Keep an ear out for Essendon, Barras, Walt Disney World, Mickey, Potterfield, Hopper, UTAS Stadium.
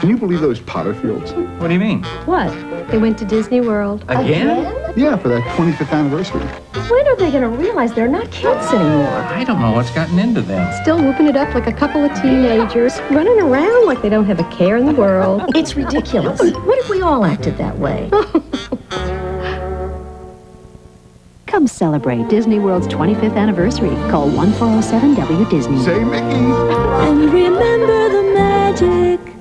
Can you believe those Potterfields? What do you mean? What? They went to Disney World. Again? Yeah, for that 25th anniversary. When are they going to realize they're not kids anymore? I don't know what's gotten into them. Still whooping it up like a couple of teenagers, running around like they don't have a care in the world. It's ridiculous. What if we all acted that way? Come celebrate Disney World's 25th anniversary. Call 1407 W Disney. Say Mickey. And remember the magic.